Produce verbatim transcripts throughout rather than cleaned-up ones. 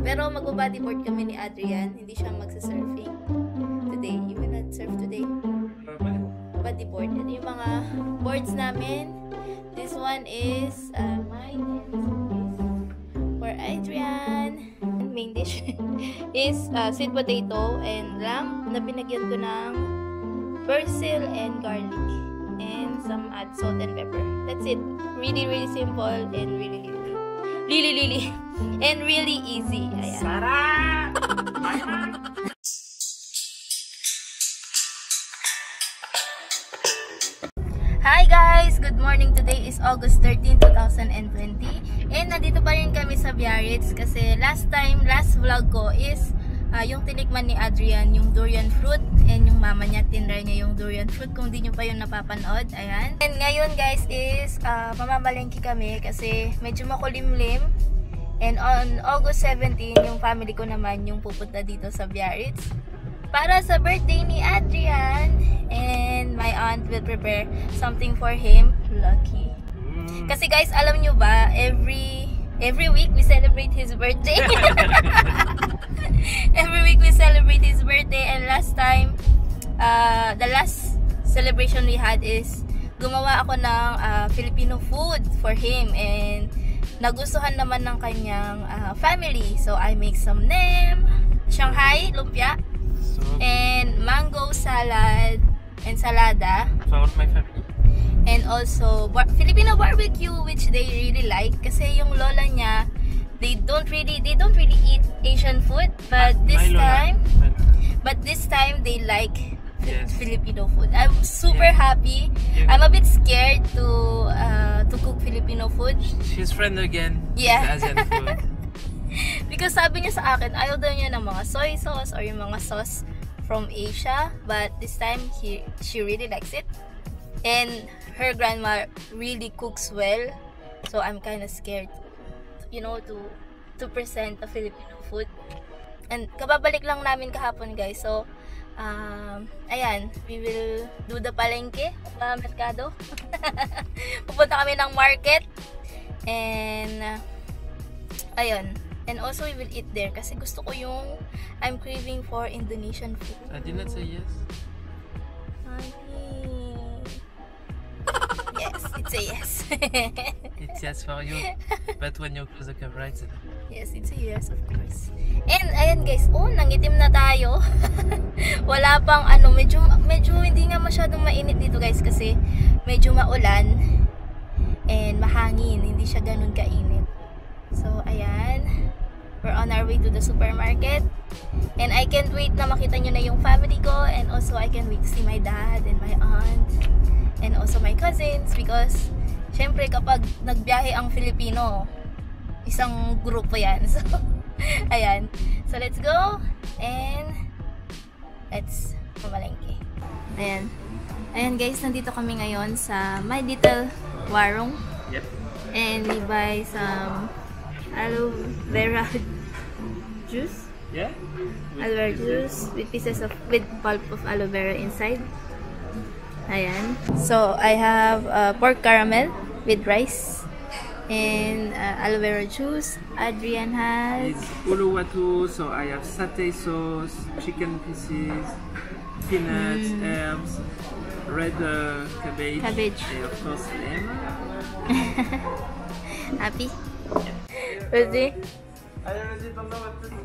Pero mag-bodyboard kami ni Adrian, hindi siya magsa-surfing today. You will not surf today. Bodyboard. Ito yung mga boards namin. This one is uh, mine is for Adrian. Main dish is uh, sweet potato and lamb na binagyan ko ng basil and garlic and some add salt and pepper. That's it. Really, really simple and really, really, really, really, and really easy. Ayan. Sarap! Hi guys! Good morning! Today is August thirteenth, two thousand twenty and nandito pa rin kami sa Biarritz kasi last time, last vlog ko is uh, yung tinikman ni Adrian yung durian fruit and yung mama niya tinry niya yung durian fruit kung di nyo pa yun napapanood. Ayan. And ngayon guys is uh, mamamalengke kami kasi medyo makulimlim and on August seventeenth yung family ko naman yung pupunta dito sa Biarritz para sa birthday ni Adrian and my aunt will prepare something for him. Lucky. Kasi guys, alam nyo ba, every every week we celebrate his birthday. Every week we celebrate his birthday and last time, uh, the last celebration we had is gumawa ako ng uh, Filipino food for him and nagustuhan naman ng kanyang uh, family. So I make some nem, Shanghai lumpia, and mango salad, ensalada for my family, and also bar Filipino barbecue which they really like kasi yung lola niya they don't really they don't really eat Asian food but this time but this time they like yes. Filipino food. I'm super yeah. happy. Yeah. I'm a bit scared to uh, to cook Filipino food. She's friend again. Yeah. Asian food. Because sabi niya sa akin ayaw daw niya ng mga soy sauce or yung mga sauce from Asia but this time he she really likes it. And her grandma really cooks well, so I'm kind of scared, you know, to to present a Filipino food. And kababalik lang namin kahapon, guys. So, um, ayan, we will do the palengke, uh, merkado. Pupunta kami ng market, and uh, ayon. And also we will eat there, kasi gusto ko yung I'm craving for Indonesian food. I did not say yes. Honey. Yes, it's a yes. It's yes for you, but when you close the camera, it's a no. Yes, it's a yes of course. And ayan guys, oh, nangitim na tayo. Wala pang ano, medyo, medyo hindi nga masyadong mainit dito guys kasi medyo maulan and mahangin, hindi siya ganun kainit. So ayan, we're on our way to the supermarket and I can't wait na makita nyo na yung family ko and also I can't wait to see my dad and my aunt. And also my cousins because syempre kapag nagbiyahe ang Filipino isang grupo yan. So ayan. So let's go and let's mamalengke. Ayan. Ayan guys, nandito kami ngayon sa My Little Warung. Yep. And we buy some aloe vera juice. Yeah. Aloe vera juice with pieces of with pulp of aloe vera inside. Ayan. So, I have uh, pork caramel with rice and uh, aloe vera juice. Adrian has... It's uluwatu, so I have satay sauce, chicken pieces, peanuts, mm. herbs, red uh, cabbage, cabbage, and of course lemon. Happy? Yeah. Ready? I already don't know what to do.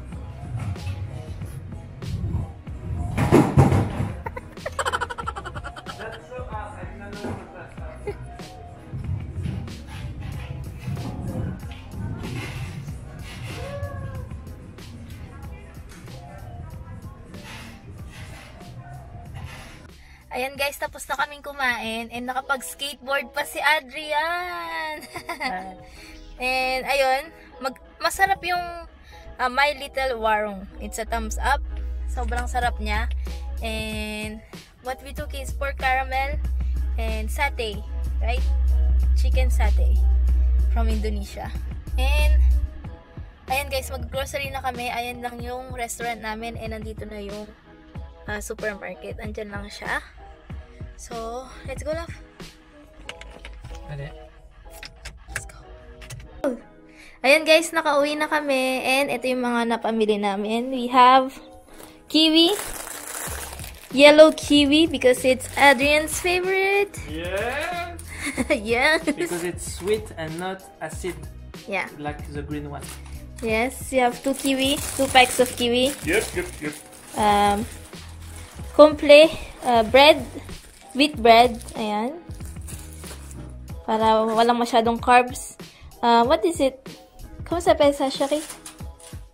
Ayan guys, tapos na kaming kumain and nakapag-skateboard pa si Adrian. And ayun, mag masarap yung uh, My Little Warung. It's a thumbs up. Sobrang sarap niya. And what we took is pork caramel and satay, right? Chicken satay from Indonesia. And ayan guys, mag-grocery na kami. Ayan lang yung restaurant namin and nandito na yung uh, supermarket. Andyan lang siya. So, let's go, love. Let's go. Ayan guys, nakauwi na kami. And ito yung mga napamili namin. We have kiwi. Yellow kiwi because it's Adrian's favorite. Yes! Yes! Because it's sweet and not acid. Yeah. Like the green one. Yes, you have two kiwi, two packs of kiwi. Yep, yep, yep. Um, Complet uh, bread, wheat bread. Ayan. Para walang masyadong carbs. Uh, what is it? Kamusta pel, Sharky?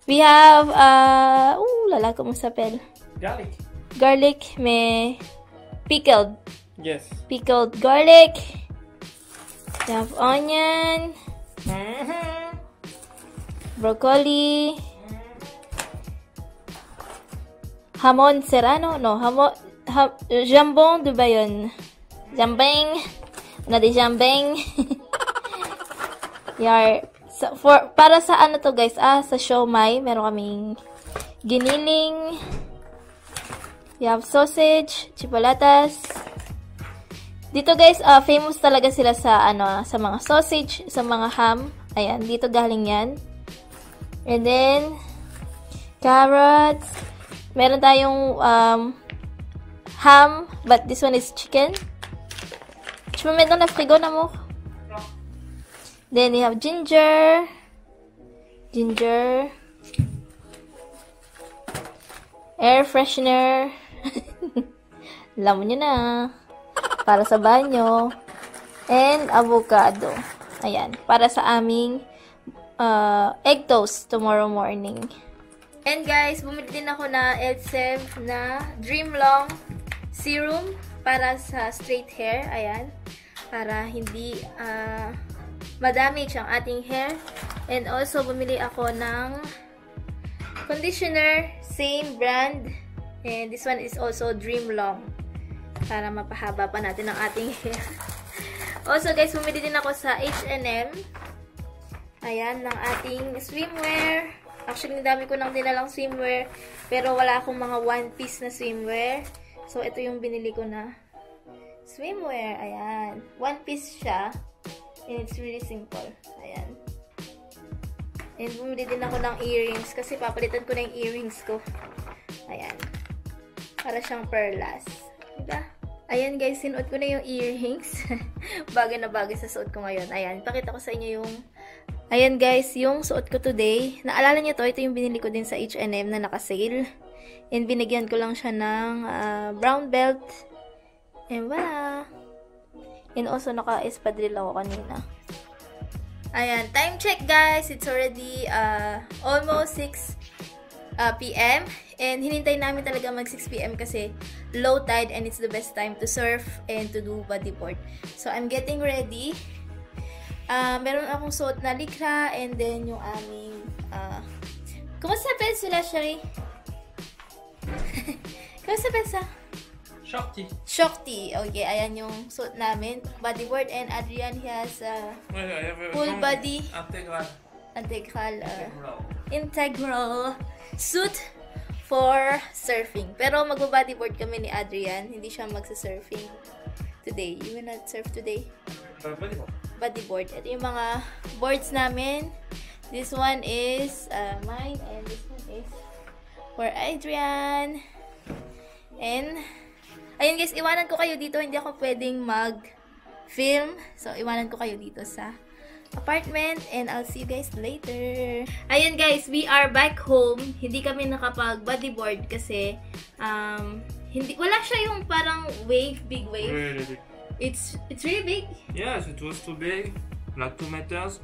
We have, uh, oh lala, kamusta pel? Garlic. Garlic, may pickled. Yes. Pickled garlic. We have onion. Mm-hmm. Broccoli. Jamon serrano? No, jamon, ham, jambon de Bayonne. Jambang. Another jambang. Yar. So, for, para sa ano to guys? Ah, sa siomai. Meron kaming giniling. We have sausage, chipolatas. Dito guys, uh, famous talaga sila sa ano, sa mga sausage, sa mga ham. Ayan, dito galing yan. And then, carrots. Meron tayong um, ham, but this one is chicken. Tu me mets dans la frigo, n'amour? No. Then we have ginger. Ginger. Air freshener. Alam nyo na. Para sa banyo. And avocado. Ayan. Para sa aming uh, egg toast tomorrow morning. And guys, bumili din ako na Elseve na Dream Long serum para sa straight hair. Ayan. Para hindi uh, ma-damage ang ating hair. And also, bumili ako ng conditioner. Same brand. And this one is also Dream Long. Para mapahaba pa natin ang ating hair. Also guys, bumili din ako sa H and M. Ayan, ng ating swimwear. Actually, dami ko nang dinalang swimwear. Pero wala akong mga one-piece na swimwear. So, ito yung binili ko na swimwear. Ayan. One-piece siya. And it's really simple. Ayan. And bumili din ako ng earrings. Kasi papalitan ko na yung earrings ko. Ayan. Para siyang perlas. Diba? Ayan guys, sinuot ko na yung earrings. Bagay na bagay sa suot ko ngayon. Ayan. Pakita ko sa inyo yung... Ayan guys, yung suot ko today, naalala niyo to, ito yung binili ko din sa H and M na naka-sale. And binigyan ko lang siya ng uh, brown belt. And wala. And also naka-espadrille ako kanina. Ayan, time check guys. It's already uh, almost six p m And hinintay namin talaga mag six p m kasi low tide and it's the best time to surf and to do bodyboard. So I'm getting ready. Uh, meron akong suot na likra and then yung aming uh, kumusta pensula, Sherry? Kumusta pensa? Shorty. Shorty. Okay, ayan yung suot namin. Bodyboard and Adrian, he has uh, well, full body integral integral, uh, integral integral suit for surfing. Pero magbo-bodyboard kami ni Adrian. Hindi siya magsa-surfing today. You will not surf today? Bodyboard. Bodyboard. Ito yung mga boards namin. This one is uh, mine and this one is for Adrian. And, ayun guys, iwanan ko kayo dito. Hindi ako pwedeng mag-film. So, iwanan ko kayo dito sa apartment and I'll see you guys later. Ayun guys, we are back home. Hindi kami nakapag-bodyboard kasi um, hindi, wala siya yung parang wave, big wave. It's it's really big. Yes, it was too big, like two meters,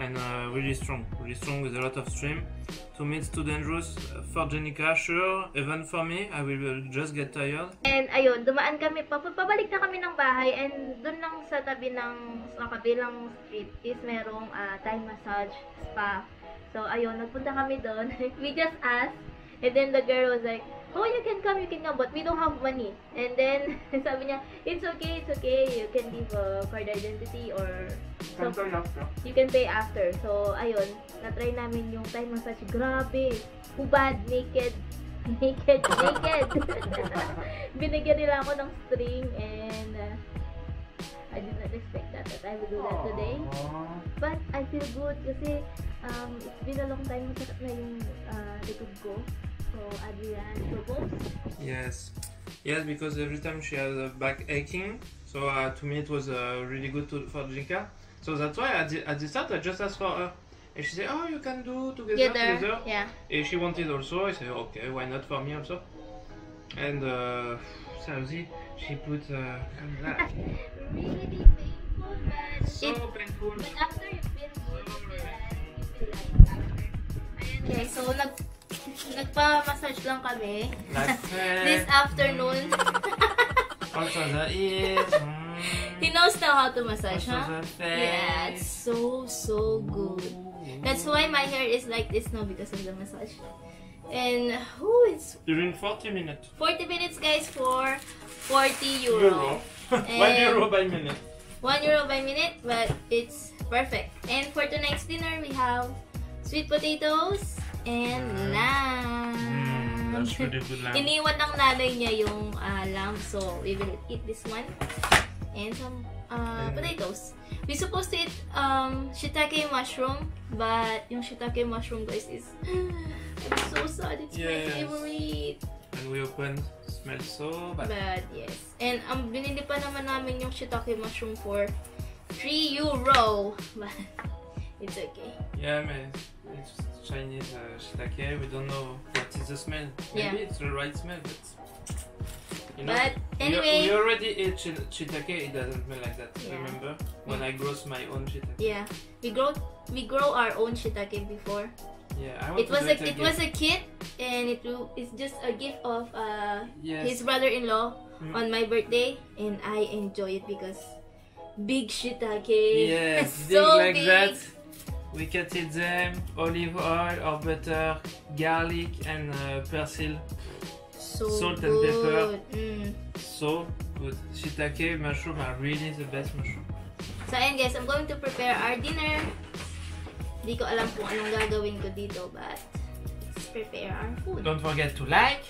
and uh, really strong, really strong with a lot of stream. To me, it's too dangerous for Jenica, sure. Even for me, I will just get tired. And ayun, dumaan kami, papabalik na kami ng bahay, and dun lang sa tabi ng sa kabilang street is merong uh, Thai massage spa. So ayun, nagpunta kami dun. We just asked, and then the girl was like, oh, you can come, you can come, but we don't have money. And then, sabi niya, it's okay, it's okay, you can leave a card identity or... So, you can pay after. So, ayun, natry namin yung time massage. Grabe, hubad, naked, naked, naked. Binigyan nila ako ng string and... Uh, I did not expect that, that I would do that today. But I feel good kasi um, it's been a long time masakit na yung uh, likod ko. So Adrian proposed. Yes. Yes, because every time she has a back aching, so uh, to me it was uh, really good to, for Jinka. So that's why at the, at the start I just asked for her. And she said, oh, you can do together, together. together. Yeah. And she wanted also, I said, okay, why not for me also? And uh, seriously, she put uh, like, really painful, but so it, painful. But after you feel good, so you feel like after. Okay, so nag nagpa-massage lang kami this afternoon. Also the ears. He knows now how to massage, huh? Yeah, it's so so good. That's why my hair is like this now because of the massage. And who is during forty minutes? forty minutes, guys, for forty euro. euro. One euro by minute. One euro by minute, but it's perfect. And for tonight's dinner, we have sweet potatoes and mm. lamb. Mm, that's really good lamb. Iniwan ng nanay niya yung uh, lamb, so we will eat this one and some uh, and potatoes. We supposed to eat um, shiitake mushroom, but yung shiitake mushroom, guys, is. I'm so sad, it's yes. my favorite. And we opened, smells so bad. Bad, yes. And um, binili pa naman namin yung shiitake mushroom for three euro. But it's okay. Yeah, man. It's Chinese uh, shiitake. We don't know what is the smell. Maybe yeah. it's the right smell, but... You know, but anyway... We, we already ate shi shiitake, it doesn't smell like that. Yeah. Remember? When I grow my own shiitake. Yeah. We grow, we grow our own shiitake before. Yeah, I want it to was a it, it was a kit, and it it's just a gift of uh, yes. his brother-in-law mm. on my birthday, and I enjoy it because big shiitake. Yes, so like big. That. We cut it them olive oil or butter, garlic and uh, persil, so salt good. And pepper. Mm. So good. Shiitake mushroom are really the best mushroom. So and guys, I'm going to prepare our dinner. Hindi ko alam kung anong gagawin ko dito, but let's prepare our food. Don't forget to like.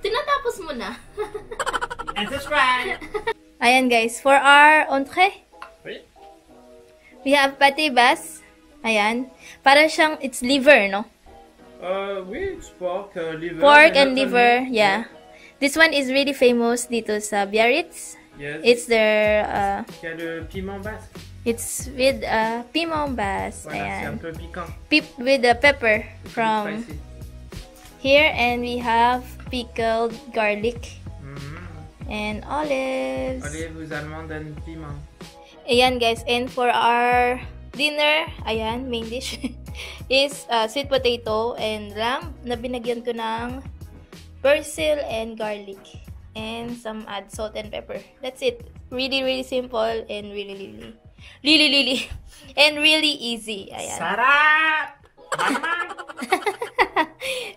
Tinatapos mo na. And subscribe. Ayan guys, for our entree, oui? We have pate bas. Ayan. Para siyang, it's liver, no? Uh, we it's pork, uh, liver. Pork and, and liver, yeah. yeah. This one is really famous dito sa Biarritz. Yes. It's their... Uh, Kaya the piment bas. It's with uh, piment bas, voilà, and pip with the pepper from here, and we have pickled garlic mm-hmm. and olives. Olives, almonds, and piment. Ayan guys, and for our dinner, ayan, main dish is uh, sweet potato and lamb na binagyan ko ng persil and garlic and some add salt and pepper. That's it. Really, really simple and really, really. Lili lili and really easy. Ayan. Sarap!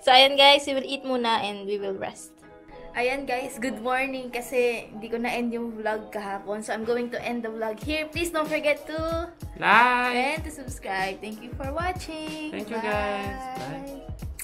So ayan guys, we will eat muna and we will rest. Ayan guys, good morning kasi hindi ko na-end yung vlog kahapon. So I'm going to end the vlog here. Please don't forget to like and to subscribe. Thank you for watching. Thank Bye. You guys. Bye.